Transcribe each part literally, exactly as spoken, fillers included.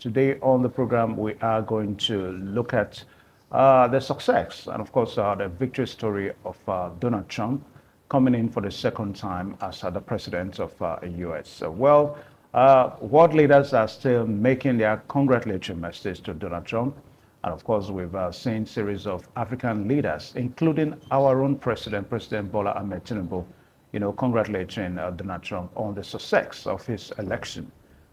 Today on the program, we are going to look at uh, the success and, of course, uh, the victory story of uh, Donald Trump coming in for the second time as uh, the president of the uh, U S Uh, well, uh, world leaders are still making their congratulatory message to Donald Trump. And, of course, we've uh, seen a series of African leaders, including our own president, President Bola Ahmed Tinubu, you know, congratulating uh, Donald Trump on the success of his election.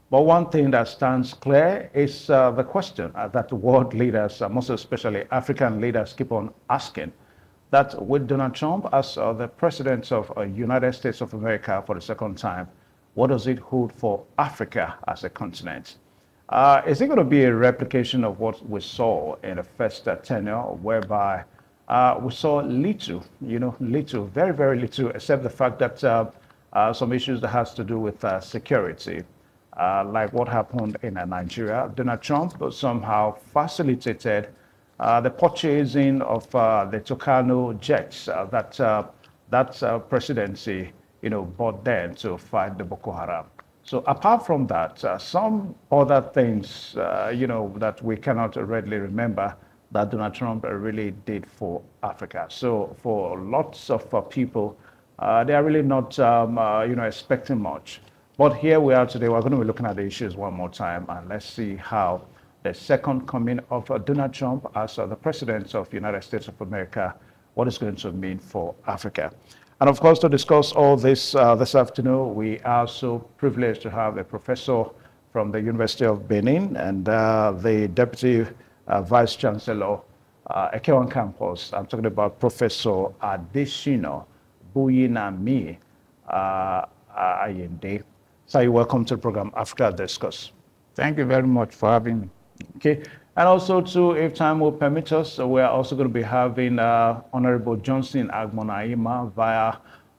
But one thing that stands clear is uh, the question uh, that world leaders, uh, most especially African leaders, keep on asking, that with Donald Trump as uh, the president of the uh, United States of America for the second time, what does it hold for Africa as a continent? Uh, is it going to be a replication of what we saw in the first uh, tenure, whereby uh, we saw little, you know, little, very, very little, except the fact that uh, uh, some issues that has to do with uh, security, Uh, like what happened in uh, Nigeria. Donald Trump somehow facilitated uh, the purchasing of uh, the Tucano jets uh, that uh, that uh, presidency, you know, bought them to fight the Boko Haram. So apart from that, uh, some other things, uh, you know, that we cannot readily remember that Donald Trump really did for Africa. So for lots of uh, people, uh, they are really not, um, uh, you know, expecting much. But here we are today. We're going to be looking at the issues one more time, and let's see how the second coming of uh, Donald Trump as uh, the president of the United States of America, what it's going to mean for Africa. And of course, to discuss all this uh, this afternoon, we are so privileged to have a professor from the University of Benin and uh, the Deputy uh, Vice Chancellor, uh, Ekenwan Campus. I'm talking about Professor Adesina Buinami uh, Ayinde. So you're welcome to the program Africa Discourse. Thank you very much for having me. Okay. And also, too, if time will permit us, we're also going to be having uh, Honorable Johnson Agbonayima via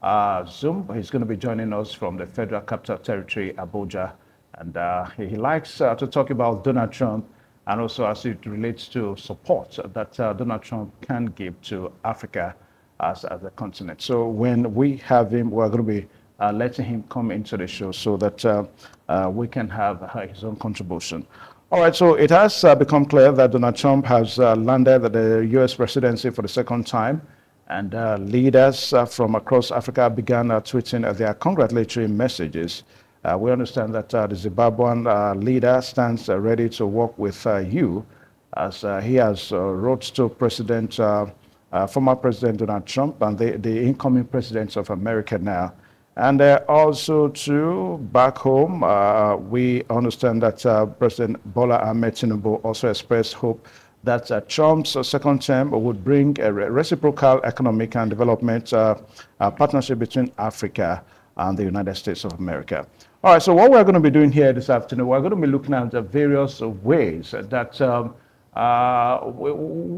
uh, Zoom. He's going to be joining us from the Federal Capital Territory, Abuja. And uh, he likes uh, to talk about Donald Trump and also as it relates to support that uh, Donald Trump can give to Africa as, as a continent. So when we have him, we're going to be Uh, letting him come into the show so that uh, uh, we can have uh, his own contribution. All right, so it has uh, become clear that Donald Trump has uh, landed at the U S presidency for the second time, and uh, leaders uh, from across Africa began uh, tweeting uh, their congratulatory messages. Uh, we understand that uh, the Zimbabwean uh, leader stands uh, ready to work with uh, you, as uh, he has uh, wrote to President, uh, uh, former President Donald Trump and the, the incoming president of America now. And uh, also, too, back home, uh, we understand that uh, President Bola Ahmed Tinubu also expressed hope that uh, Trump's second term would bring a reciprocal economic and development uh, uh, partnership between Africa and the United States of America. All right, so what we're going to be doing here this afternoon, we're going to be looking at the various ways that um, uh, we,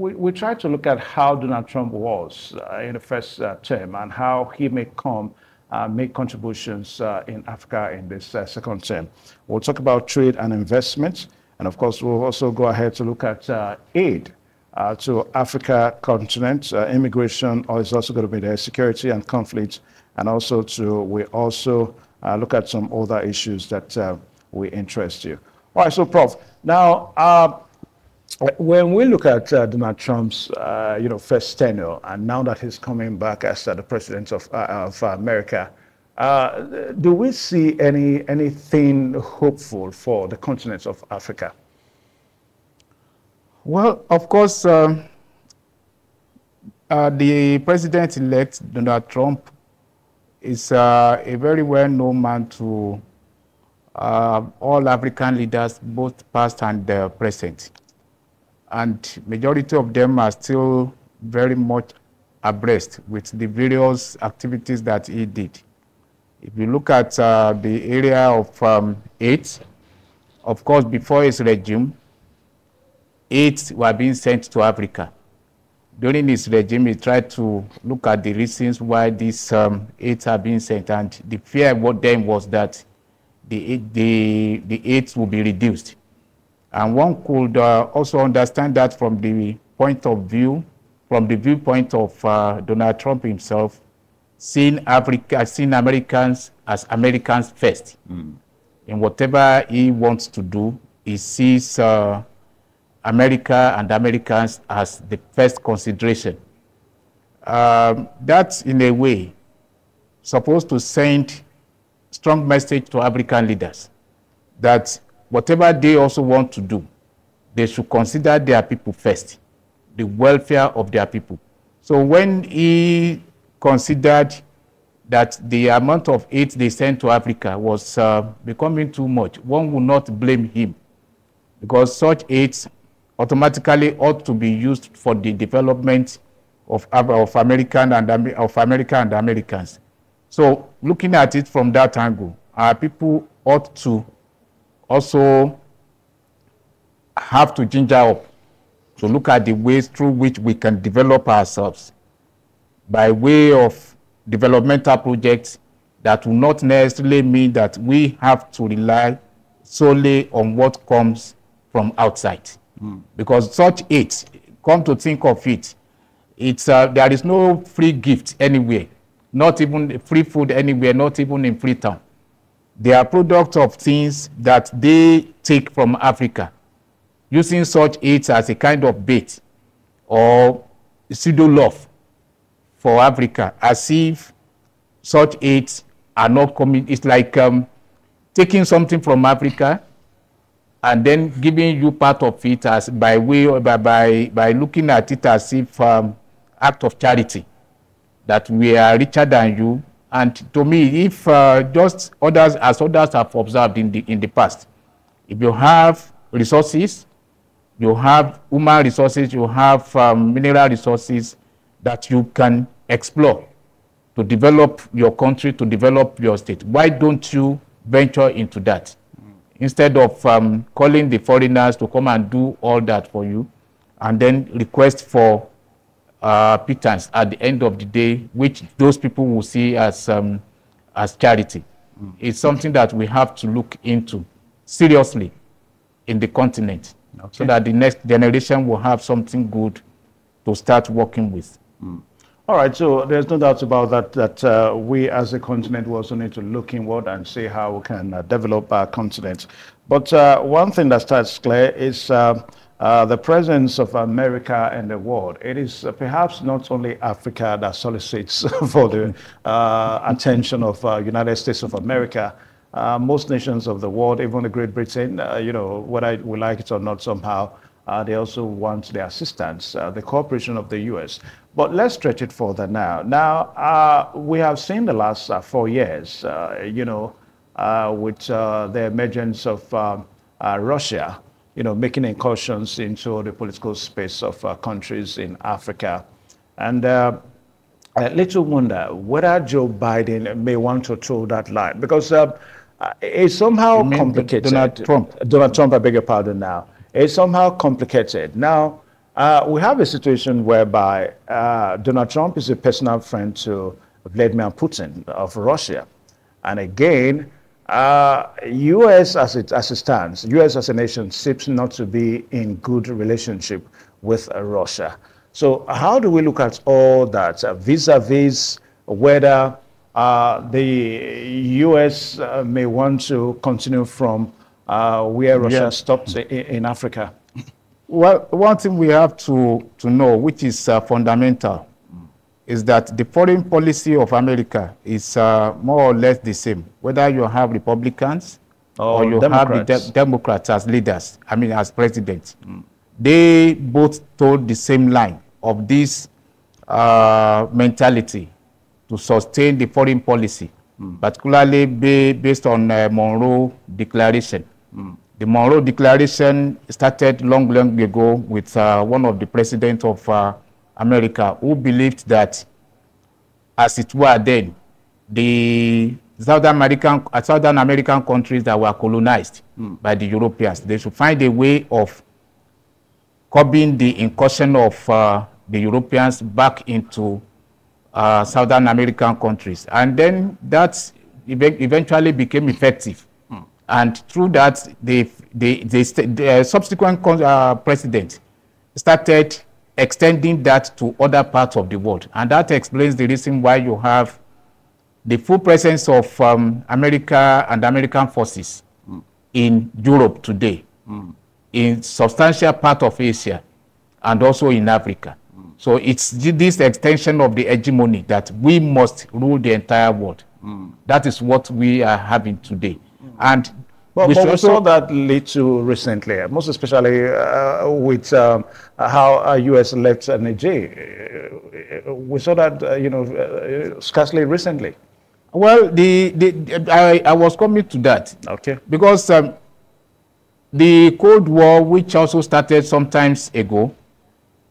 we, we try to look at how Donald Trump was uh, in the first uh, term and how he may come Uh, make contributions uh, in Africa in this uh, second term. We'll talk about trade and investment, and of course, we'll also go ahead to look at uh, aid uh, to Africa continent, uh, immigration, or it's also going to be there, security and conflict, and also to we also uh, look at some other issues that uh, we interest you. All right, so Prof Now, uh, when we look at uh, Donald Trump's, uh, you know, first tenure, and now that he's coming back as uh, the president of uh, of America, uh, do we see any anything hopeful for the continent of Africa? Well, of course, uh, uh, the president-elect Donald Trump is uh, a very well-known man to uh, all African leaders, both past and uh, present. And majority of them are still very much abreast with the various activities that he did. If you look at uh, the area of um, AIDS, of course, before his regime, AIDS were being sent to Africa. During his regime, he tried to look at the reasons why these um, AIDS are being sent, and the fear then was that the, the, the AIDS will be reduced. And one could uh, also understand that from the point of view, from the viewpoint of uh, Donald Trump himself, seeing Africa, seeing Americans as Americans first. Mm. In whatever he wants to do, he sees uh, America and Americans as the first consideration. Um, that's, in a way, supposed to send strong message to African leaders that whatever they also want to do, they should consider their people first, the welfare of their people. So when he considered that the amount of aid they sent to Africa was uh, becoming too much, one would not blame him, because such aid automatically ought to be used for the development of, of, American and, of America and Americans. So looking at it from that angle, our people ought to also have to ginger up to look at the ways through which we can develop ourselves by way of developmental projects that will not necessarily mean that we have to rely solely on what comes from outside. Mm. Because such aid, come to think of it, it's, uh, there is no free gift anywhere, not even free food anywhere, not even in Freetown. They are products of things that they take from Africa, using such aid as a kind of bait or pseudo love for Africa, as if such aids are not coming. It's like um, taking something from Africa and then giving you part of it as by way or by, by, by looking at it as if um, act of charity, that we are richer than you. And to me, if uh, just others, as others have observed in the, in the past, if you have resources, you have human resources, you have um, mineral resources, that you can explore to develop your country, to develop your state. Why don't you venture into that? Instead of um, calling the foreigners to come and do all that for you, and then request for uh, pittance at the end of the day, which those people will see as, um, as charity. Mm. It's something that we have to look into seriously in the continent, okay, so that the next generation will have something good to start working with. Mm. All right, so there's no doubt about that, that uh, we as a continent we also need to look inward and see how we can uh, develop our continent. But uh, one thing that starts clear is uh, uh, the presence of America in the world. It is uh, perhaps not only Africa that solicits for the uh, attention of uh, United States of America. Uh, most nations of the world, even the Great Britain, uh, you know, whether we like it or not somehow, Uh, they also want the assistance, uh, the cooperation of the U S. But let's stretch it further now. Now, uh, we have seen the last uh, four years, uh, you know, uh, with uh, the emergence of um, uh, Russia, you know, making incursions into the political space of uh, countries in Africa. And uh, I little wonder whether Joe Biden may want to throw that line, because uh, it's somehow complicated. Donald Trump. Donald Trump, I beg your pardon now. It's somehow complicated. Now, uh, we have a situation whereby uh, Donald Trump is a personal friend to Vladimir Putin of Russia. And again, uh, U S as it, as it stands, U S as a nation seems not to be in good relationship with uh, Russia. So how do we look at all that vis-a-vis uh, -vis whether uh, the U S uh, may want to continue from Uh, where Russia yes. stopped in, in Africa? Well, one thing we have to, to know, which is uh, fundamental, mm. is that the foreign policy of America is uh, more or less the same, whether you have Republicans oh, or you Democrats. have the de Democrats as leaders, I mean as presidents. Mm. They both told the same line of this uh, mentality to sustain the foreign policy, mm. particularly be, based on uh, Monroe Declaration. Mm. The Monroe Declaration started long, long ago with uh, one of the presidents of uh, America who believed that, as it were then, the South American, uh, Southern American countries that were colonized mm. by the Europeans, they should find a way of curbing the incursion of uh, the Europeans back into uh, Southern American countries. And then that eventually became effective. And through that, the, the, the, the subsequent uh, president started extending that to other parts of the world. And that explains the reason why you have the full presence of um, America and American forces mm. in Europe today. mm. in substantial part of Asia and also in Africa. Mm. So it's this extension of the hegemony that we must rule the entire world. Mm. That is what we are having today. Mm. And well, we, but we saw that little recently, most especially uh, with um, how uh, U S left uh, Nigeria. We saw that, uh, you know, uh, scarcely recently. Well, the, the, the I, I was coming to that. Okay. Because um, the Cold War, which also started some time ago,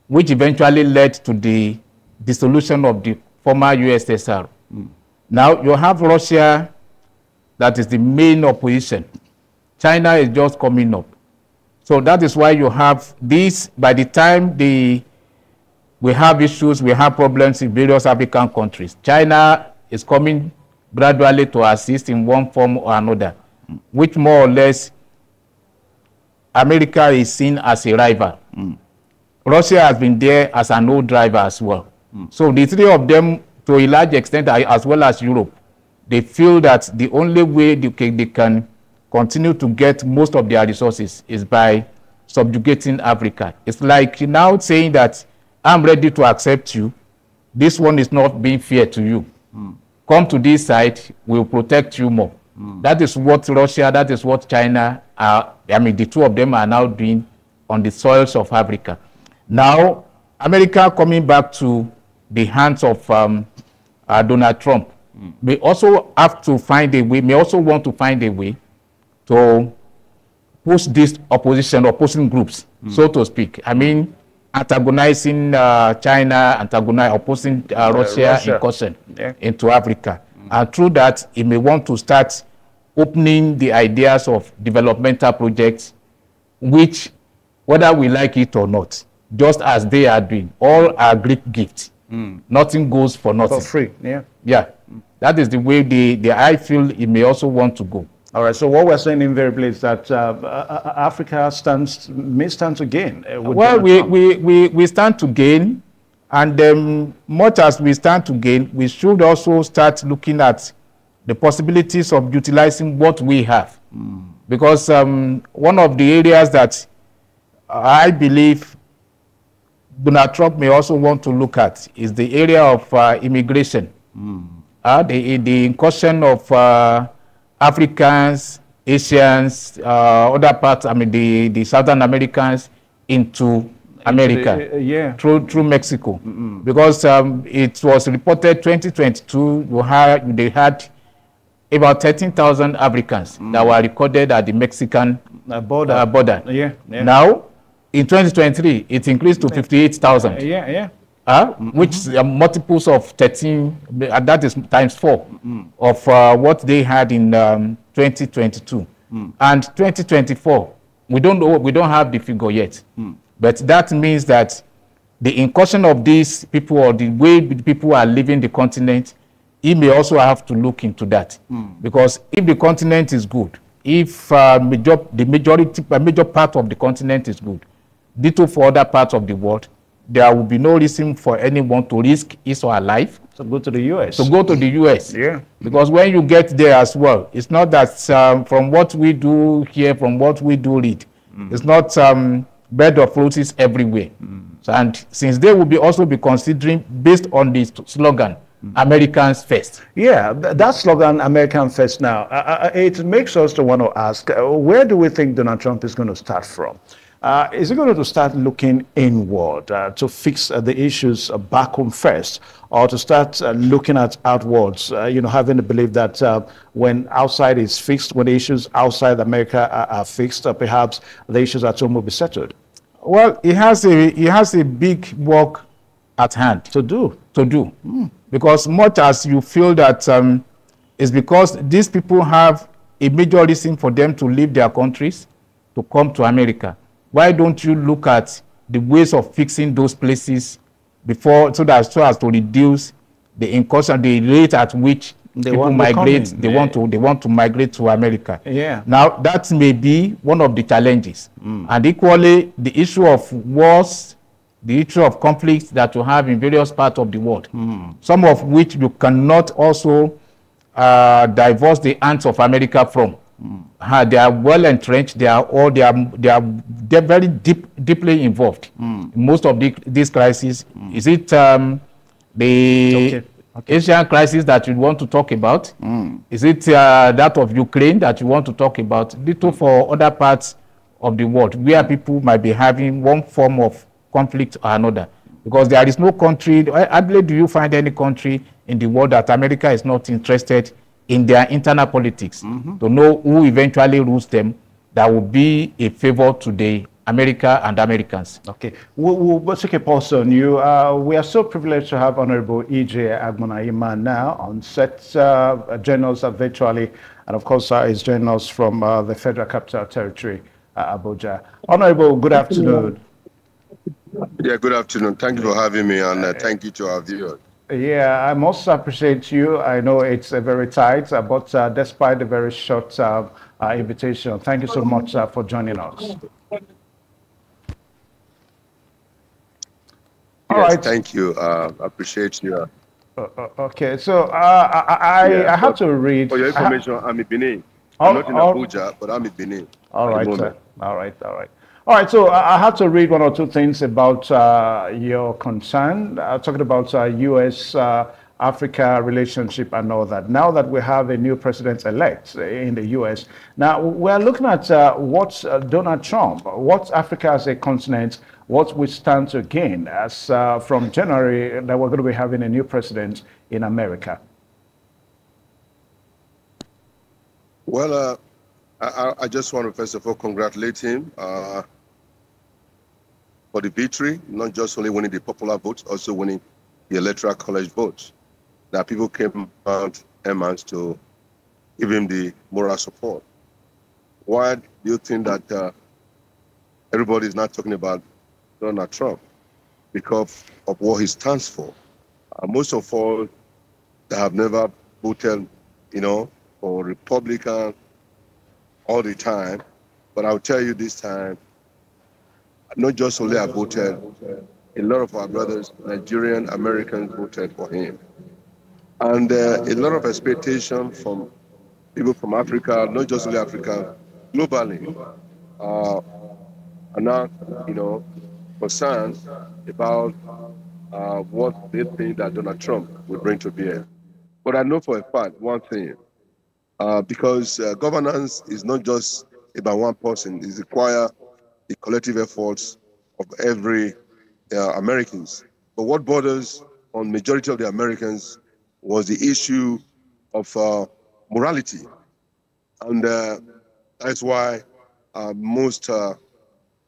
which eventually led to the dissolution of the former U S S R. Mm. Now you have Russia, that is the main opposition. China is just coming up. So that is why you have this. By the time the, we have issues, we have problems in various African countries. China is coming gradually to assist in one form or another, mm. which more or less America is seen as a rival. Mm. Russia has been there as an old driver as well. Mm. So the three of them, to a large extent, as well as Europe, they feel that the only way they can, they can continue to get most of their resources is by subjugating Africa. It's like now saying that, I'm ready to accept you. This one is not being fair to you. Mm. Come to this side, we'll protect you more. Mm. That is what Russia, that is what China, are, I mean, the two of them are now doing on the soils of Africa. Now, America coming back to the hands of um, uh, Donald Trump, mm. we also have to find a way, we also want to find a way to push this opposition, opposing groups, mm. so to speak. I mean, antagonizing uh, China, antagonizing, opposing uh, Russia, uh, Russia incursion yeah. into Africa. Mm. And through that, it may want to start opening the ideas of developmental projects, which, whether we like it or not, just as they are doing, all are Greek gifts. Mm. Nothing goes for nothing. For free, yeah. Yeah, mm. that is the way the, the I feel it may also want to go. All right, so what we're saying invariably is that uh, Africa stands, may stand to gain. Uh, well, we, we, we, we stand to gain, and um, much as we stand to gain, we should also start looking at the possibilities of utilizing what we have. Mm. Because um, one of the areas that I believe Donald Trump may also want to look at is the area of uh, immigration, mm. uh, the, the incursion of uh, Africans, Asians, uh, other parts, I mean, the, the Southern Americans into America, the, uh, yeah. through, through Mexico. Mm-hmm. Because um, it was reported twenty twenty-two, you had, they had about thirteen thousand Africans mm. that were recorded at the Mexican uh, border. Uh, border. Yeah, yeah. Now, in twenty twenty-three, it increased to fifty-eight thousand. Uh, yeah, yeah. Uh, mm-hmm. Which are multiples of thirteen, uh, that is times four, mm-hmm. of uh, what they had in um, twenty twenty-two. Mm. And twenty twenty-four, we don't know, we don't have the figure yet. Mm. But that means that the incursion of these people or the way people are leaving the continent, he may also have to look into that. Mm. Because if the continent is good, if uh, major, the majority, a major part of the continent is good, ditto for other parts of the world, there will be no reason for anyone to risk his or her life. So go to the U S. So go to the U S. Yeah. Because when you get there as well, it's not that um, from what we do here, from what we do read, mm. it's not um, bed of roses everywhere. Mm. So, and since they will be also be considering, based on this slogan, mm. Americans first. Yeah, that slogan, American first now, uh, it makes us to want to ask, uh, where do we think Donald Trump is going to start from? Uh, is it going to start looking inward uh, to fix uh, the issues uh, back home first, or to start uh, looking at outwards, uh, you know, having the belief that uh, when outside is fixed, when the issues outside America are, are fixed, uh, perhaps the issues at home will be settled? Well, it has a, it has a big work at hand. To do. To do. Mm. Because much as you feel that um, it's because these people have a major reason for them to leave their countries to come to America. Why don't you look at the ways of fixing those places before, so that so as to reduce the incursion, the rate at which they people migrate? They yeah. want to they want to migrate to America. Yeah. Now that may be one of the challenges, mm. and equally the issue of wars, the issue of conflicts that you have in various parts of the world. Mm. Some of which you cannot also uh, divorce the hands of America from. Mm. They are well entrenched. They are all. They are. They are. They are very deep, deeply involved. Mm. In most of the, these crises. Mm. Is it um, the okay. Okay. Asian crisis that you want to talk about? Mm. Is it uh, that of Ukraine that you want to talk about? Little for other parts of the world where people might be having one form of conflict or another, because there is no country. I believe do you find any country in the world that America is not interested in their internal politics, mm-hmm. to know who eventually rules them, that will be a favor to the America and Americans. Okay, we'll, we'll, we'll take a pause on you. Uh, we are so privileged to have Honorable E J Agbonayima now on set, uh, journals uh, virtually, and of course uh, is joining us from uh, the Federal Capital Territory, uh, Abuja. Honorable, good afternoon. Yeah, good afternoon. Thank you for having me, and uh, thank you to our viewers. Yeah, I must appreciate you. I know it's uh, very tight, uh, but uh, despite the very short uh, uh, invitation, thank you so much uh, for joining us. Yes, all right. Thank you. Uh, appreciate you. Uh, uh, okay, so uh, I, I, yeah, I have to read. For your information, I'm in Benin. I'm not in Abuja, but I'm in Benin. All right, uh, all right, all right. All right, so I have to read one or two things about uh, your concern. I'm talking about uh, U S Africa relationship and all that. Now that we have a new president-elect in the U S, now we're looking at uh, what uh, Donald Trump, what Africa as a continent, what we stand to gain as uh, from January that we're going to be having a new president in America. Well, uh, I, I just want to, first of all, congratulate him. Uh, For the victory, not just only winning the popular votes, also winning the electoral college votes. That people came out and asked to give him the moral support. Why do you think that uh, everybody is not talking about Donald Trump? Because of what he stands for. Uh, most of all that have never voted, you know, for Republican all the time, but I'll tell you this time, not just only I voted, a lot of our brothers, Nigerian Americans, voted for him. And uh, a lot of expectation from people from Africa, not just only Africa, globally, uh, are now, you know, concerned about uh, what they think that Donald Trump will bring to bear. But I know for a fact one thing, uh, because uh, governance is not just about one person, it's required the collective efforts of every uh, Americans. But what borders on majority of the Americans was the issue of uh, morality. And uh, that's why uh, most uh,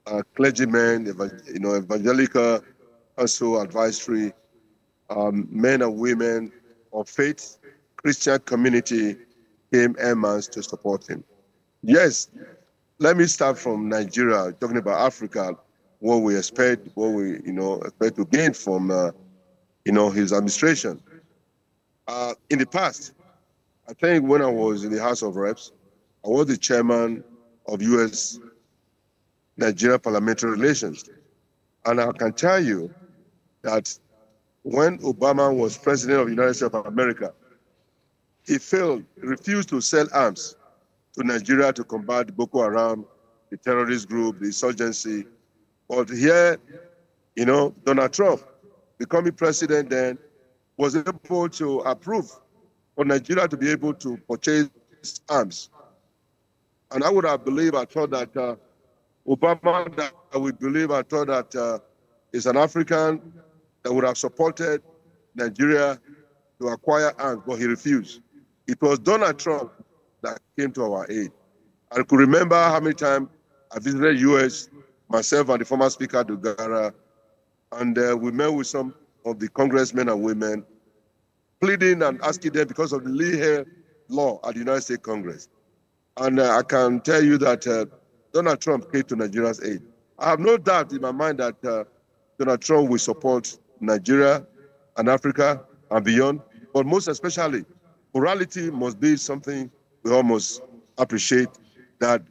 uh, clergymen, you know, evangelical, also advisory, um, men and women of faith, Christian community came en masse to support him. Yes. Let me start from Nigeria, talking about Africa, what we expect, what we, you know, expect to gain from, uh, you know, his administration. Uh, in the past, I think when I was in the House of Reps, I was the chairman of U S Nigeria parliamentary relations. And I can tell you that when Obama was president of the United States of America, he failed, refused to sell arms to Nigeria to combat Boko Haram, the terrorist group, the insurgency. But here, you know, Donald Trump, becoming president then, was able to approve for Nigeria to be able to purchase arms. And I would have believed, I thought that uh, Obama, that I would believe, I thought that uh, is an African that would have supported Nigeria to acquire arms, but he refused. It was Donald Trump that came to our aid. I could remember how many times I visited U S, myself and the former speaker, Dugara, and uh, we met with some of the congressmen and women, pleading and asking them because of the Leahy law at the United States Congress. And uh, I can tell you that uh, Donald Trump came to Nigeria's aid. I have no doubt in my mind that uh, Donald Trump will support Nigeria and Africa and beyond, but most especially, morality must be something we almost appreciate. That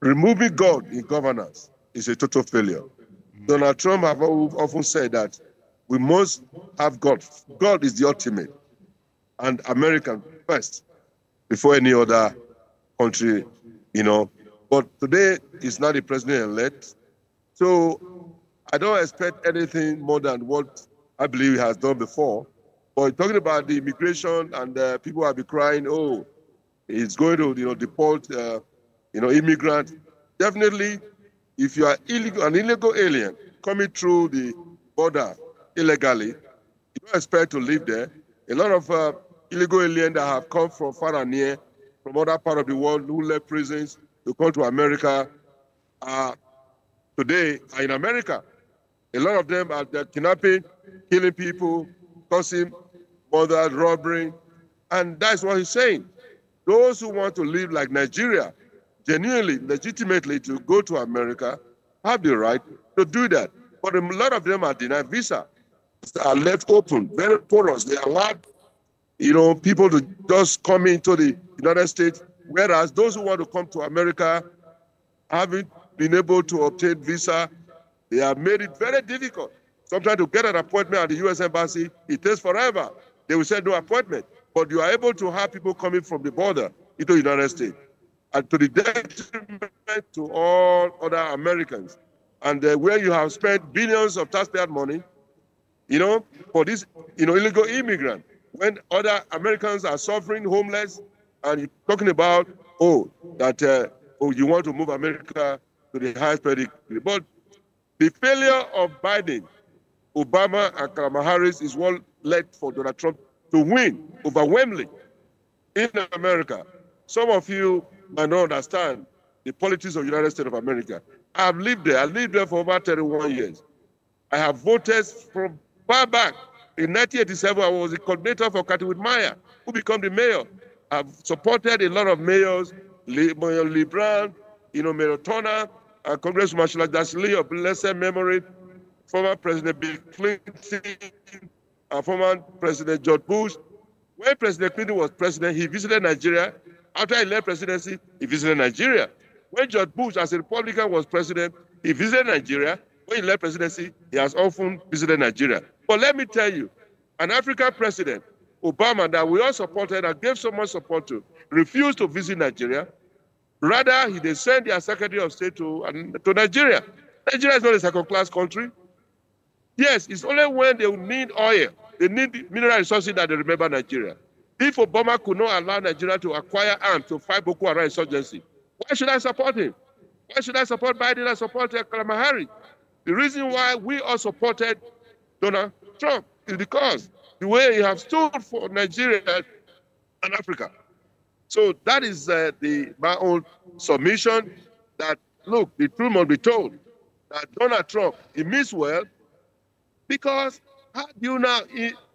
removing God in governance is a total failure. Mm-hmm. Donald Trump have often said that we must have God. God is the ultimate, and American first before any other country, you know. But today is not the president-elect. So I don't expect anything more than what I believe he has done before. But talking about the immigration and uh, people have been crying, oh, it's going to, you know, deport, uh, you know, immigrants. Definitely, if you are illegal, an illegal alien coming through the border illegally, you don't expect to live there. A lot of uh, illegal aliens that have come from far and near, from other part of the world, who left prisons to come to America, uh, today are in America. A lot of them are kidnapping, killing people, causing murder, robbery, and that's what he's saying. Those who want to live like Nigeria, genuinely, legitimately, to go to America, have the right to do that. But a lot of them are denied visa, are left open, very porous. They allow, you know, people to just come into the United States, whereas those who want to come to America haven't been able to obtain visa. They have made it very difficult. Sometimes to get an appointment at the U S Embassy, it takes forever. They will say no appointment. But you are able to have people coming from the border into the United States, and to the detriment to all other Americans. And uh, where you have spent billions of taxpayer money, you know, for this, you know, illegal immigrant, when other Americans are suffering, homeless, and you're talking about, oh, that, uh, oh, you want to move America to the highest pedigree. But the failure of Biden, Obama and Kamala Harris is what led for Donald Trump to win overwhelmingly in America. Some of you might not understand the politics of the United States of America. I've lived there. I lived there for over thirty-one years. I have voted from far back. In nineteen eighty-seven, I was the coordinator for Kathy Meyer, who became the mayor. I've supported a lot of mayors, Mayor Lee Brown, you know, Mayor Turner, and Congressman Marshall Dashley of blessed memory, former President Bill Clinton, and former President George Bush. When President Clinton was president, he visited Nigeria. After he left presidency, he visited Nigeria. When George Bush, as a Republican, was president, he visited Nigeria. When he left presidency, he has often visited Nigeria. But let me tell you, an African president, Obama, that we all supported and gave so much support to, refused to visit Nigeria. Rather, he they sent their Secretary of State to, to Nigeria. Nigeria is not a second-class country. Yes, it's only when they need oil, they need mineral resources that they remember Nigeria. If Obama could not allow Nigeria to acquire arms to fight Boko Haram insurgency, why should I support him? Why should I support Biden and support Kamala Harris? The reason why we all supported Donald Trump is because the way he has stood for Nigeria and Africa. So that is uh, the, my own submission that, look, the truth must be told that Donald Trump, he means well, because how do you now,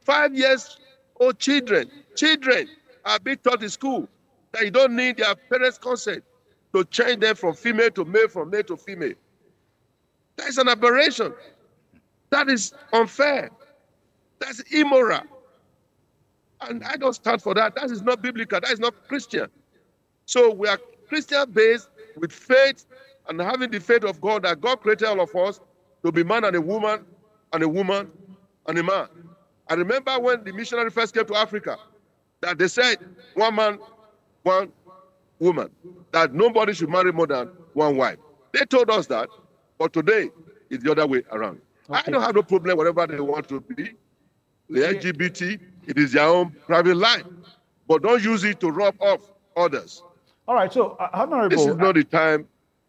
five years old children, children are being taught in school that you don't need their parents' consent to change them from female to male, from male to female. That is an aberration. That is unfair. That's immoral. And I don't stand for that. That is not biblical. That is not Christian. So we are Christian-based with faith and having the faith of God that God created all of us to be man and a woman and a woman and a man. I remember when the missionary first came to Africa that they said one man, one woman, that nobody should marry more than one wife. They told us that, but today it's the other way around. Okay. I don't have no problem whatever they want to be. The L G B T, it is their own private life, but don't use it to rub off others. All right, so uh, Honorable, this is not the time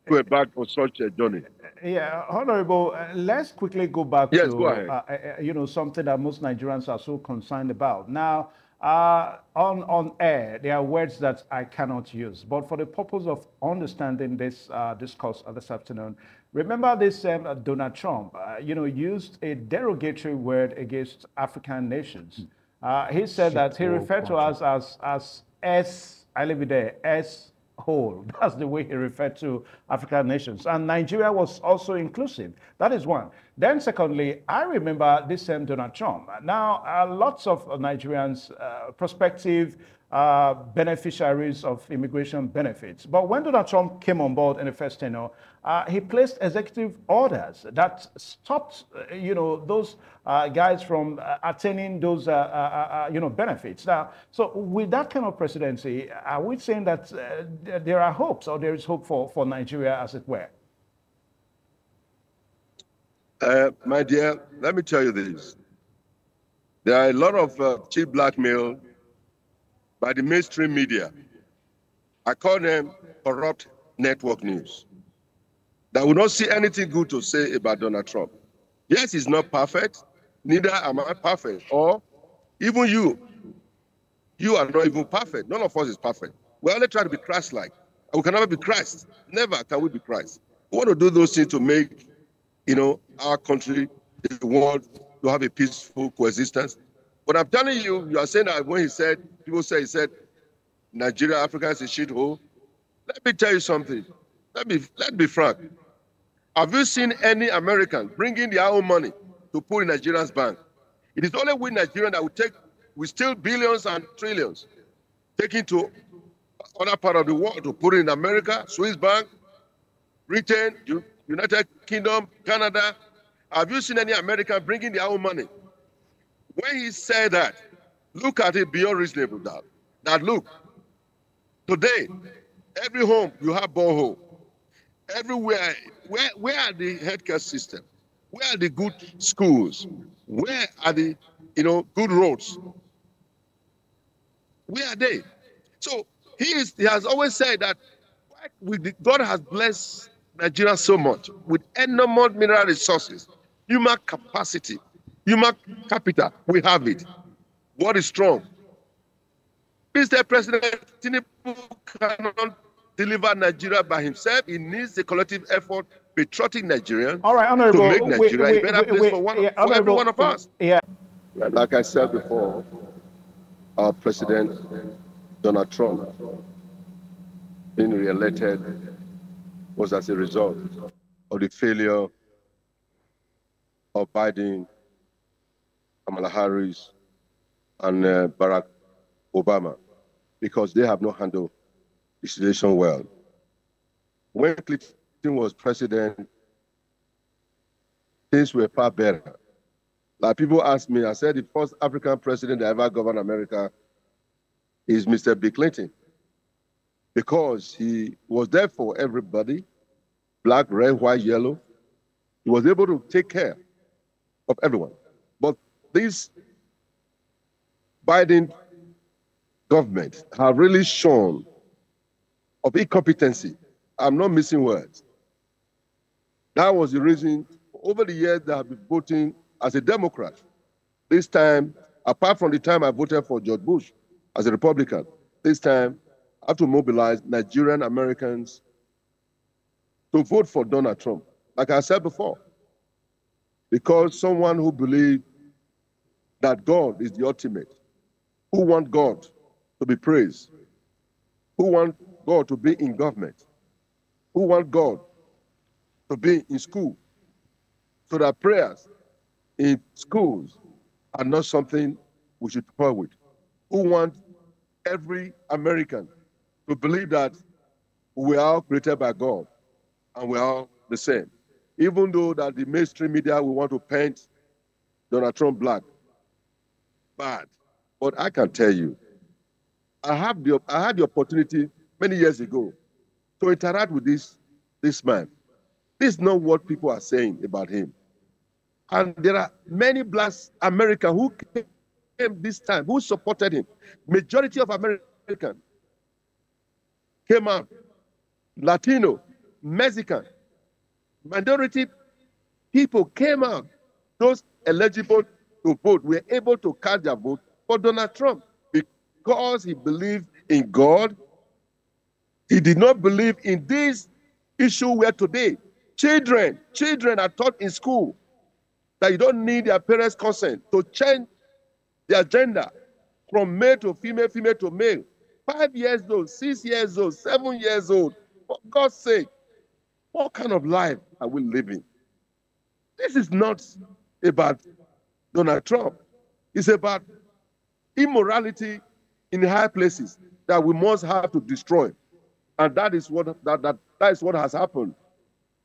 to embark on such a journey. Yeah, Honorable, uh, let's quickly go back yes, to go ahead. Uh, uh, you know, something that most Nigerians are so concerned about. Now, uh, on, on air, there are words that I cannot use, but for the purpose of understanding this uh, discourse this afternoon, remember this um, Donald Trump, uh, you know, used a derogatory word against African nations. Uh, he said that he referred to us as, as S, I leave it there, S whole. That's the way he referred to African nations. And Nigeria was also inclusive. That is one. Then secondly, I remember this same Donald Trump. Now, uh, lots of Nigerians, uh, prospective uh, beneficiaries of immigration benefits. But when Donald Trump came on board in the first tenure, uh, he placed executive orders that stopped, uh, you know, those uh, guys from uh, attaining those, uh, uh, uh, you know, benefits. Now, so with that kind of presidency, are we saying that uh, there are hopes, or there is hope for, for Nigeria, as it were? Uh, my dear, let me tell you this. There are a lot of uh, cheap blackmail by the mainstream media. I call them corrupt network news. That will not see anything good to say about Donald Trump. Yes, he's not perfect. Neither am I perfect. Or even you. You are not even perfect. None of us is perfect. We only try to be Christ-like. We can never be Christ. Never can we be Christ. We want to do those things to make, you know, our country, the world, to have a peaceful coexistence. But I'm telling you, you are saying that when he said, people say he said, Nigeria, Africa is a shithole. Let me tell you something. Let me let me be frank. Have you seen any American bringing their own money to put in Nigerians' bank? It is only we Nigerians that will take, we steal billions and trillions, taking to other part of the world to put in America, Swiss bank, Britain, you. United Kingdom, Canada. Have you seen any American bringing their own money? When he said that, look at it beyond reasonable doubt. That look, today, every home you have borehole. Everywhere, where, where are the healthcare system? Where are the good schools? Where are the, you know, good roads? Where are they? So he, is, he has always said that God has blessed Nigeria so much, with enormous mineral resources, human capacity, human capital, we have it. What is strong? Mister President Tinubu cannot deliver Nigeria by himself. He needs the collective effort, patriotic Nigerians, all right, Honorable, to make Nigeria wait, wait, a better wait, place wait, for, one, yeah, for every one of us. Yeah. Like I said before, our President Donald Trump being re-elected was as a result of the failure of Biden, Kamala Harris, and uh, Barack Obama, because they have not handled the situation well. When Clinton was president, things were far better. Like people asked me, I said the first African president that ever governed America is Mister Bill Clinton, because he was there for everybody, black, red, white, yellow. He was able to take care of everyone. But this Biden government have really shown of incompetency. I'm not missing words. That was the reason over the years that I've been voting as a Democrat. This time, apart from the time I voted for George Bush as a Republican, this time, have to mobilize Nigerian Americans to vote for Donald Trump, like I said before, because someone who believes that God is the ultimate, who want God to be praised, who want God to be in government, who want God to be in school, so that prayers in schools are not something we should toy with, who want every American to believe that we are all created by God and we are all the same. Even though that the mainstream media will want to paint Donald Trump black, bad. But I can tell you, I have the I had the opportunity many years ago to interact with this, this man. This is not what people are saying about him. And there are many black Americans who came this time, who supported him. Majority of Americans came out, Latino, Mexican, minority people came out. Those eligible to vote were able to cast their vote for Donald Trump because he believed in God. He did not believe in this issue where today children, children are taught in school that you don't need their parents' consent to change their gender from male to female, female to male. Five years old, six years old, seven years old. For God's sake, what kind of life are we living? This is not about Donald Trump. It's about immorality in high places that we must have to destroy. And that is what that, that, that is what has happened.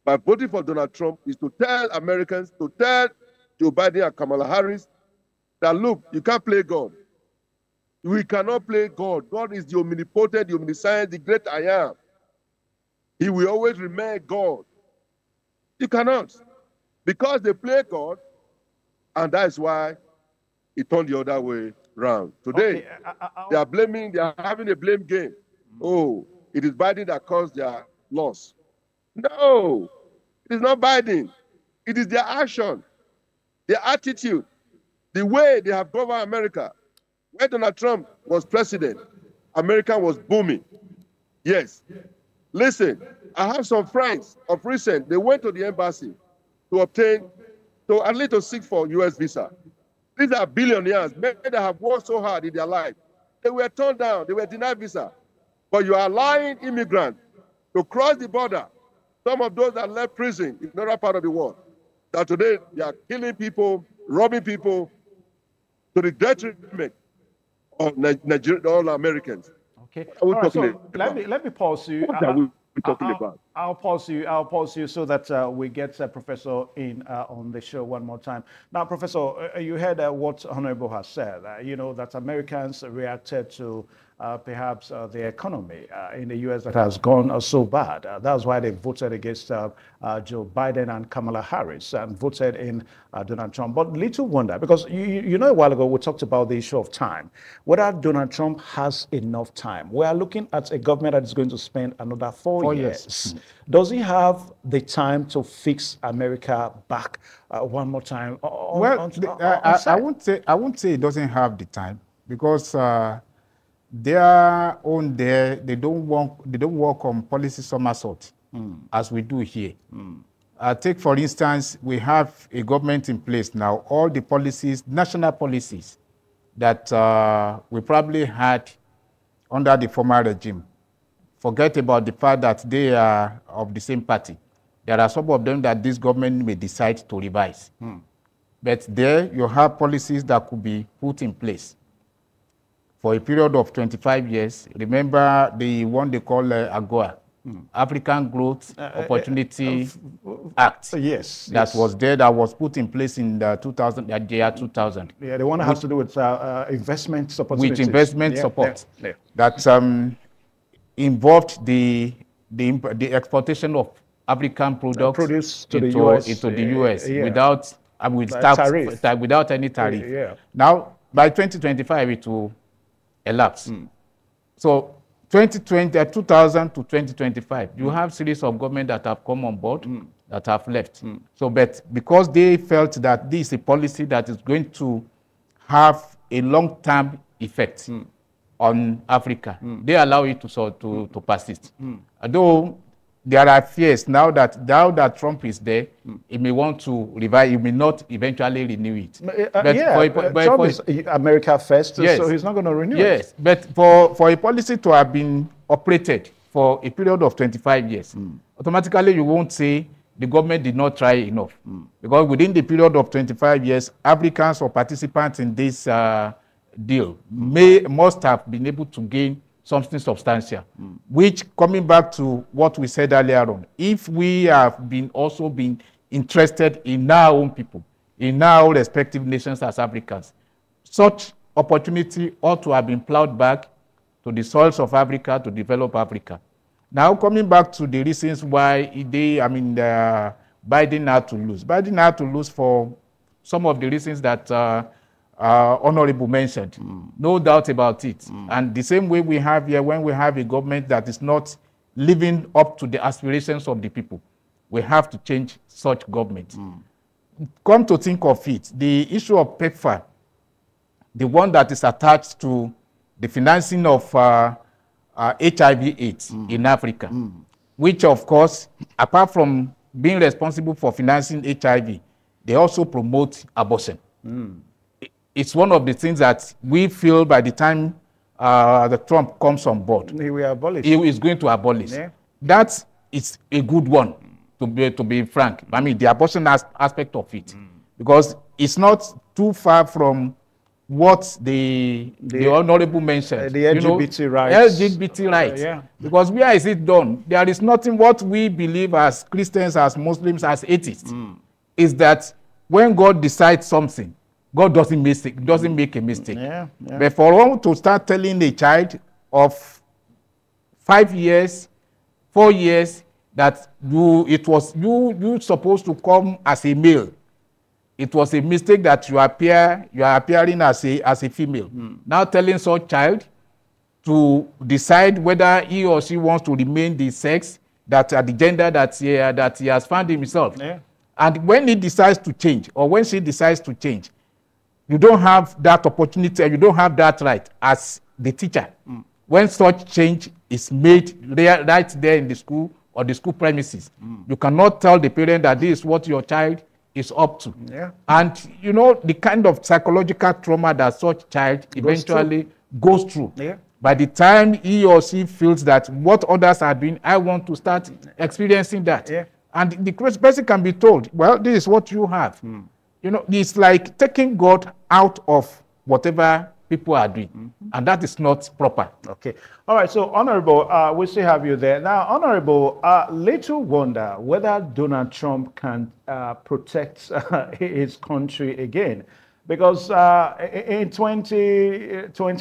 By voting for Donald Trump is to tell Americans, to tell Joe Biden and Kamala Harris that, look, you can't play God. We cannot play God. God is the omnipotent, the omniscient, the great I am. He will always remain God. You cannot. Because they play God, and that is why it turned the other way round. Today, okay. I, I, I, they are blaming, they are having a blame game. Oh, it is Biden that caused their loss. No, it is not Biden. It is their action, their attitude, the way they have governed America. When Donald Trump was president, America was booming. Yes. Listen, I have some friends of recent, they went to the embassy to obtain, to at least to seek for U S visa. These are billionaires, men that have worked so hard in their life. They were turned down, they were denied visa. But you are allowing immigrants to cross the border. Some of those that left prison in another part of the world, that today they are killing people, robbing people, to the detriment of Nigerian, all Americans. Okay. Right, so let me let me pause you. What are we talking I'll, about? I'll pause you. I'll pause you so that uh, we get uh, Professor in uh, on the show one more time. Now, Professor, uh, you heard uh, what Honorable has said. Uh, you know that Americans reacted to uh, perhaps uh, the economy uh, in the U S that has gone uh, so bad. Uh, that's why they voted against uh, uh, Joe Biden and Kamala Harris and voted in uh, Donald Trump. But little wonder, because you you know a while ago we talked about the issue of time, whether Donald Trump has enough time. We are looking at a government that is going to spend another four, four years. years. Does he have the time to fix America back uh, one more time? On, well, on, the, on, on I, I, I won't say I won't say he doesn't have the time, because uh, they are on there. They don't work. They don't work on policy somersault mm. as we do here. Mm. Uh, take for instance, we have a government in place now. All the policies, national policies, that uh, we probably had under the former regime. Forget about the fact that they are of the same party. There are some of them that this government may decide to revise. Hmm. But there you have policies that could be put in place for a period of twenty-five years. Remember the one they call uh, AGOA, hmm. African Growth uh, Opportunity uh, uh, Act. Uh, yes. That yes. was there, that was put in place in the two thousand, the year two thousand. Yeah, the one that has to do with uh, uh, investment support. With investment yeah, support. Yeah, yeah. That, um, involved the, the the exportation of African products produce to into the U S, into the U S yeah. without uh, with tax, without any tariff. Yeah. Now by twenty twenty-five it will elapse. Mm. So twenty twenty, two thousand to twenty twenty-five, you mm. have series of government that have come on board mm. that have left. Mm. So, but because they felt that this is a policy that is going to have a long-term effect. Mm. On Africa, mm. they allow it to so, to, mm. to persist. Mm. Although there are fears now that now that Trump is there, mm. he may want to revive. He may not eventually renew it. Uh, but yeah, for a, uh, Trump for, is America first, yes. so he's not going to renew yes. it. Yes, but for for a policy to have been operated for a period of twenty-five years, mm. automatically you won't say the government did not try enough, mm. because within the period of twenty-five years, applicants or participants in this. Uh, deal may must have been able to gain something substantial, mm. which, coming back to what we said earlier on, if we have been also been interested in our own people, in our respective nations as Africans, such opportunity ought to have been plowed back to the soils of Africa to develop Africa. Now, coming back to the reasons why they, I mean, uh, Biden had to lose. Biden had to lose for some of the reasons that uh, Uh, Honorable mentioned, mm. no doubt about it. Mm. And the same way we have here, when we have a government that is not living up to the aspirations of the people, we have to change such government. Mm. Come to think of it, the issue of PEPFAR, the one that is attached to the financing of uh, uh, H I V AIDS mm. in Africa, mm. which of course, apart from being responsible for financing H I V, they also promote abortion. Mm. It's one of the things that we feel by the time uh, the Trump comes on board, he will abolish. He is going to abolish. Yeah. That is a good one, to be to be frank. I mean, the abortion as aspect of it, mm. because it's not too far from what the the, the honorable mentioned, uh, the L G B T, you know, rights, L G B T rights. Uh, yeah. Because where is it done? There is nothing. What we believe as Christians, as Muslims, as atheists, mm. is that when God decides something, God doesn't mistake, doesn't make a mistake. Yeah, yeah. But for one to start telling a child of five years, four years that you it was you you supposed to come as a male. It was a mistake that you appear you are appearing as a as a female. Mm. Now telling such child to decide whether he or she wants to remain the sex that uh, the gender that he, uh, that he has found himself. Yeah. And when he decides to change, or when she decides to change, you don't have that opportunity, you don't have that right as the teacher. Mm. When such change is made right there in the school or the school premises, mm. you cannot tell the parent that this is what your child is up to. Yeah. And you know the kind of psychological trauma that such child goes eventually through. goes through. Yeah. By the time he or she feels that what others are doing, I want to start experiencing that. Yeah. And the person can be told, well, this is what you have. Mm. You know, it's like taking God out of whatever people are doing. Mm-hmm. And that is not proper. Okay. All right. So, Honorable, uh, we still have you there. Now, Honorable, uh, little wonder whether Donald Trump can uh, protect uh, his country again. Because uh, in twenty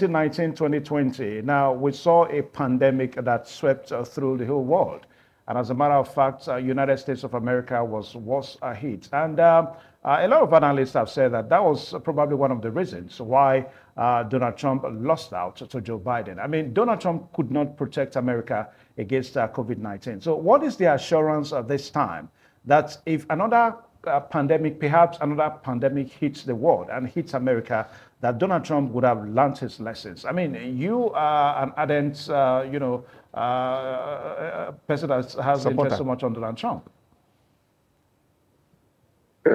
nineteen, twenty twenty, now we saw a pandemic that swept uh, through the whole world. And as a matter of fact, uh, United States of America was was a hit. And uh, uh, a lot of analysts have said that that was probably one of the reasons why uh, Donald Trump lost out to Joe Biden. I mean, Donald Trump could not protect America against uh, COVID nineteen. So what is the assurance at this time that if another uh, pandemic, perhaps another pandemic hits the world and hits America, that Donald Trump would have learned his lessons? I mean, you are an ardent, uh, you know, Uh, a person that has interest so much on Donald Trump. Uh,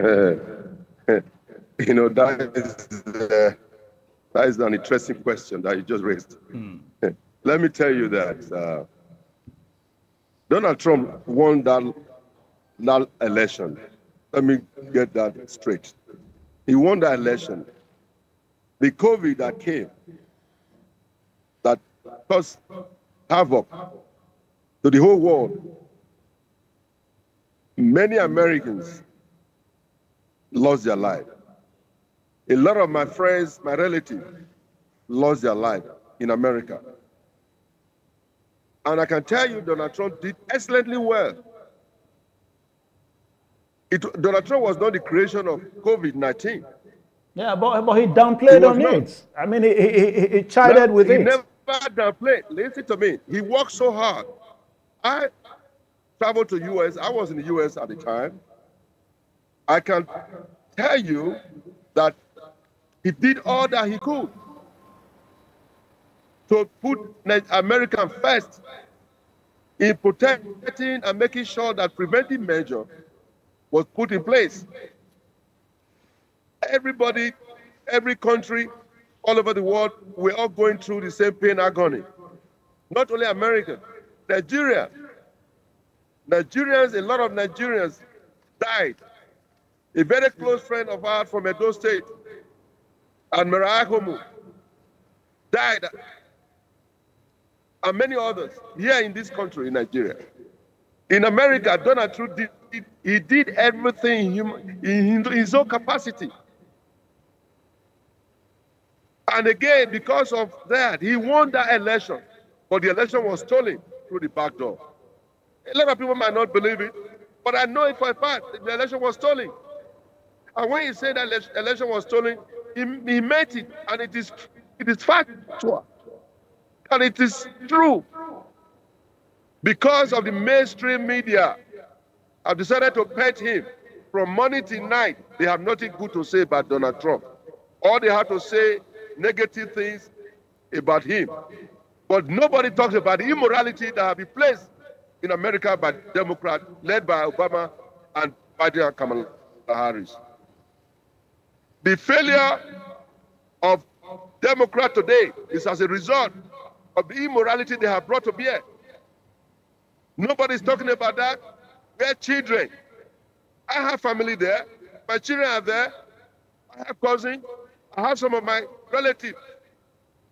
you know, that is, uh, that is an interesting question that you just raised. Mm. Let me tell you that uh, Donald Trump won that, that election. Let me get that straight. He won that election. The COVID that came, that caused havoc to the whole world. Many Americans lost their life. A lot of my friends, my relatives, lost their life in America. And I can tell you, Donald Trump did excellently well. It, Donald Trump was not the creation of COVID nineteen. Yeah, but, but he downplayed he on not. it. I mean, he, he, he chided no, with he it. Never Downplay. Listen to me. He worked so hard. I traveled to U S. I was in the U S at the time. I can tell you that he did all that he could to put America first in protecting and making sure that preventive measure was put in place. Everybody, every country, all over the world, we're all going through the same pain agony. Not only America, Nigeria. Nigerians, a lot of Nigerians died. A very close friend of ours from Edo State, Admiral Akomu, died. And many others here in this country, in Nigeria. In America, Donald Trump did, did, he did everything in, in his own capacity. And again, because of that, he won that election. But the election was stolen through the back door. A lot of people might not believe it, but I know it for a fact. The election was stolen. And when he said that the election was stolen, he, he meant it. And it is, it is factual. And it is true. Because of the mainstream media, I've decided to pet him. From morning till night, they have nothing good to say about Donald Trump. All they have to say negative things about him. But nobody talks about the immorality that has been placed in America by Democrats, led by Obama and Biden and Kamala Harris. The failure of Democrats today is as a result of the immorality they have brought to bear. Nobody's talking about that. We're children. I have family there. My children are there. I have cousins. I have some of my relative.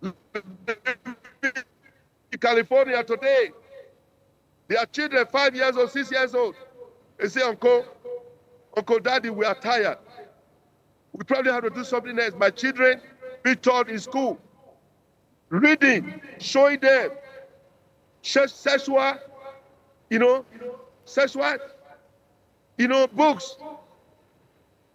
In California today, their children five years old, six years old, they say, Uncle, Uncle Daddy, we are tired. We probably have to do something else. My children be taught in school, reading, showing them sexual, you know, sexual, you know, books.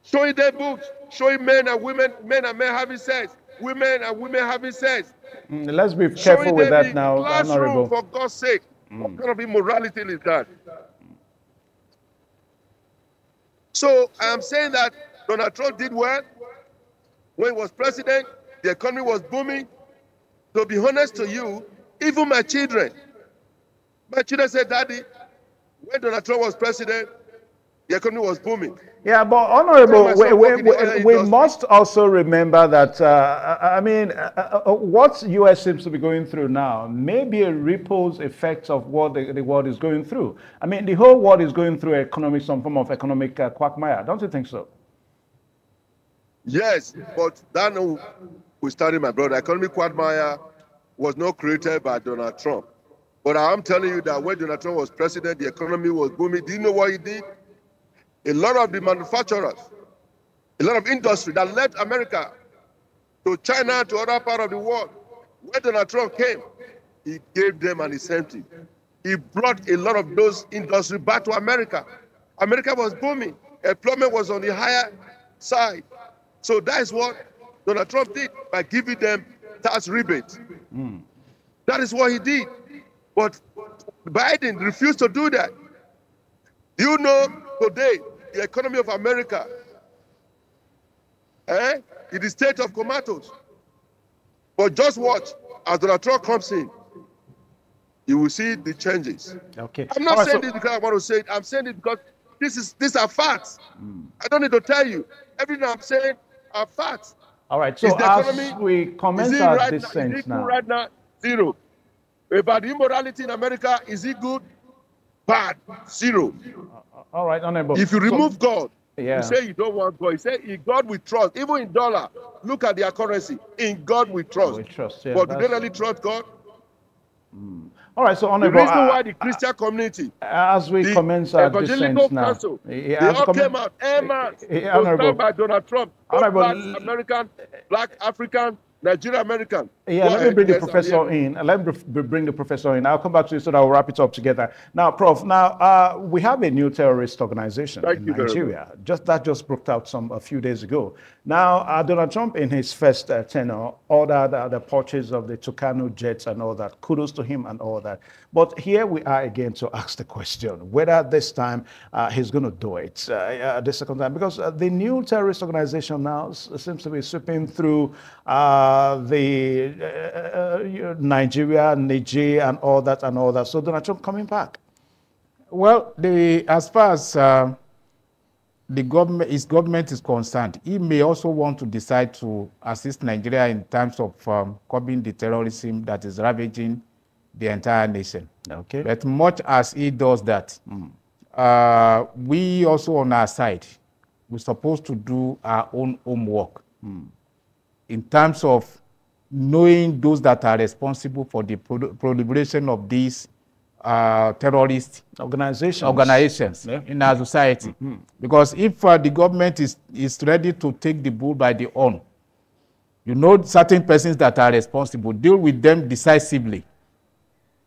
Showing them books, showing men and women, men and men having sex, women and women having sex. Mm, let's be careful showing with that now, Honorable. For God's sake, mm. What kind of immorality is that? So I'm saying that Donald Trump did well. When he was president, the economy was booming. To be honest to you, even my children, my children said, Daddy, when Donald Trump was president, the economy was booming. Yeah, but Honorable, we, we, we, we must also remember that, uh, I mean, uh, uh, what U S seems to be going through now may be a ripples effect of what the, the world is going through. I mean, the whole world is going through economic, some form of economic uh, quagmire. Don't you think so? Yes, but that we started, my brother. Economic quagmire was not created by Donald Trump. But I'm telling you that when Donald Trump was president, the economy was booming. Do you know what he did? A lot of the manufacturers, a lot of industry that left America to China, to other part of the world, when Donald Trump came, he gave them an incentive. He brought a lot of those industries back to America. America was booming. Employment was on the higher side. So that is what Donald Trump did by giving them tax rebates. Mm. That is what he did. But Biden refused to do that. You know, today, the economy of America, eh, in the state of comatose. But just watch, as Donald Trump comes in, you will see the changes. Okay. I'm not All saying right, so this because I want to say it. I'm saying it because this is, these are facts. Mm. I don't need to tell you. Everything I'm saying are facts. All right, so as economy, we comment at right this now, sense is it now. Right now, zero. About immorality in America, is it good? Bad. Zero. All right, Honorable. If you remove so, God, yeah. You say you don't want God. You say in God we trust. Even in dollar, look at their currency. In God we trust. We trust yeah, but do they really trust God? Mm. All right, so Honorable. The reason uh, why the Christian uh, community, as we commence our evangelical council, now, they all came out, Emma, was by Donald Trump, black American, black African, Nigerian American. Yeah, well, let me bring the yes, professor yeah. in. Let me bring the professor in. I'll come back to you so that we'll wrap it up together. Now, Prof, now uh, we have a new terrorist organization Thank in Nigeria. Just that just broke out some a few days ago. Now, uh, Donald Trump, in his first uh, tenure, ordered uh, the purchase of the Tucano jets and all that. Kudos to him and all that. But here we are again to ask the question whether this time uh, he's going to do it uh, uh, the second time, because uh, the new terrorist organization now seems to be sweeping through uh, the. Uh, you know, Nigeria, Niger, and all that, and all that. So Donald Trump coming back. Well, the, as far as uh, the government, his government is concerned, he may also want to decide to assist Nigeria in terms of um, curbing the terrorism that is ravaging the entire nation. Okay. But much as he does that, mm. uh, we also on our side, we're supposed to do our own homework mm. in terms of knowing those that are responsible for the proliferation of these uh, terrorist organizations, organizations yeah. in our society. Mm-hmm. Because if uh, the government is, is ready to take the bull by the horn, you know certain persons that are responsible, deal with them decisively.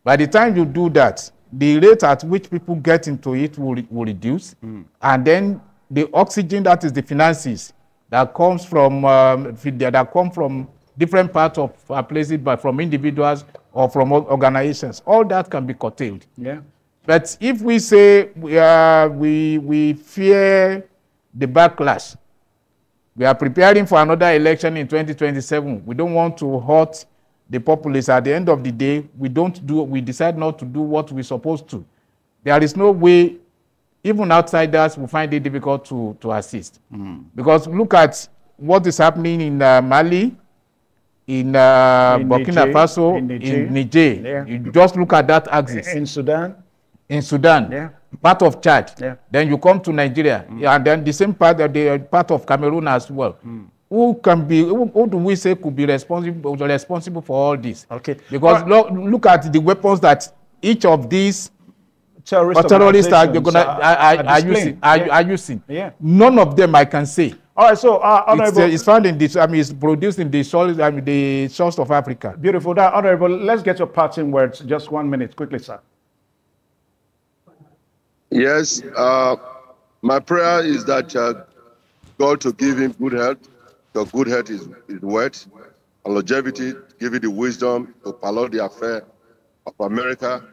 By the time you do that, the rate at which people get into it will, will reduce, mm. and then the oxygen that is the finances that comes from, um, that come from different parts of are placed by from individuals or from organizations. All that can be curtailed. Yeah. But if we say we are we we fear the backlash, we are preparing for another election in twenty twenty-seven. We don't want to hurt the populace. At the end of the day, we don't do. We decide not to do what we're supposed to. There is no way. Even outsiders will find it difficult to to assist. Mm. Because look at what is happening in uh, Mali. In, uh, in Burkina Niger, Faso, in Niger, in Niger. Yeah. You just look at that axis. In Sudan, in Sudan, yeah. part of Chad. Yeah. Then you come to Nigeria, mm. and then the same part of the part of Cameroon as well. Mm. Who can be? Who, who do we say could be responsible? Responsible for all this? Okay. Because well, lo look at the weapons that each of these terrorist terrorists are gonna are, are, are using. Are, yeah. are using? Yeah. None of them I can say. All right. So, uh, honorable, it's, uh, it's found in this. I mean, it's produced in the soil. I mean, the source of Africa. Beautiful. That, honorable, let's get your parting words. Just one minute, quickly, sir. Yes. Uh, my prayer is that uh, God to give him good health. Your good health is, is worth, and longevity, give you the wisdom to follow the affair of America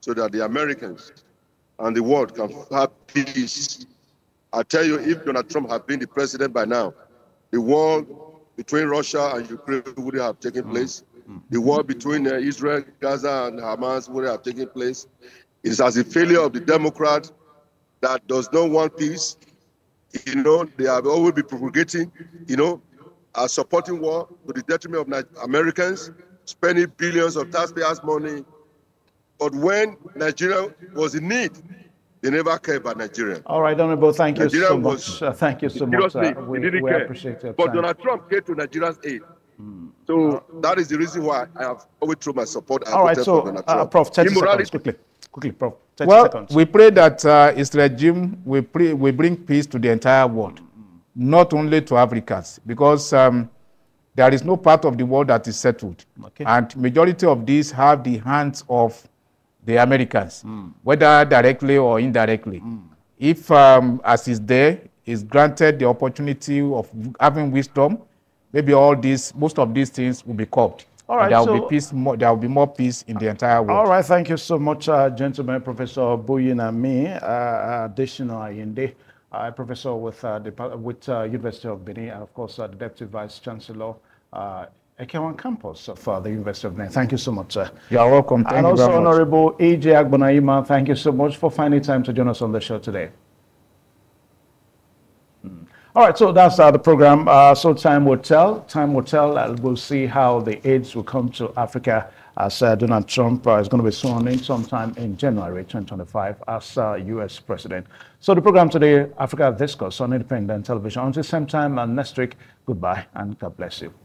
so that the Americans and the world can have peace. I tell you, if Donald Trump had been the president by now, the war between Russia and Ukraine would have taken place. The war between uh, Israel, Gaza, and Hamas would have taken place. It is as a failure of the Democrat that does not want peace. You know, they have always been propagating, you know, uh, supporting war to the detriment of Americans, spending billions of taxpayers' money. But when Nigeria was in need, they never cared about Nigeria. All right, Honorable, thank you Nigeria so much. Uh, thank you so much. Uh, we we appreciate it. But time. Donald Trump came to Nigeria's aid. Mm. So uh, that is the reason why I have always thrown my support. All right, so, uh, Prof, thirty seconds, quickly. Quickly, Prof. Well, seconds. We pray that uh, its regime will, pray, will bring peace to the entire world, not only to Africans, because um, there is no part of the world that is settled. Okay. And majority of these have the hands of the Americans, mm. whether directly or indirectly. Mm. If, um, as is there, is granted the opportunity of having wisdom, maybe all these, most of these things will be curbed. All right, there will so, be peace. More, there will be more peace in the entire world. All right, thank you so much, uh, gentlemen. Professor Buinami uh, Adesina Ayinde, uh, professor with uh, the with uh, University of Benin, and of course uh, the Deputy Vice Chancellor, uh, Ekenwan campus of uh, the University of Benin. Thank you so much. Uh, you are welcome. Thank and you also, Honourable E J Agbonayima, thank you so much for finding time to join us on the show today. All right, so that's uh, the program. Uh, so time will tell. Time will tell. Uh, we'll see how the AIDS will come to Africa as uh, Donald Trump uh, is going to be sworn in sometime in January twenty twenty-five as uh, U S president. So the program today, Africa Discourse on Independent Television. Until the same time and next week, goodbye and God bless you.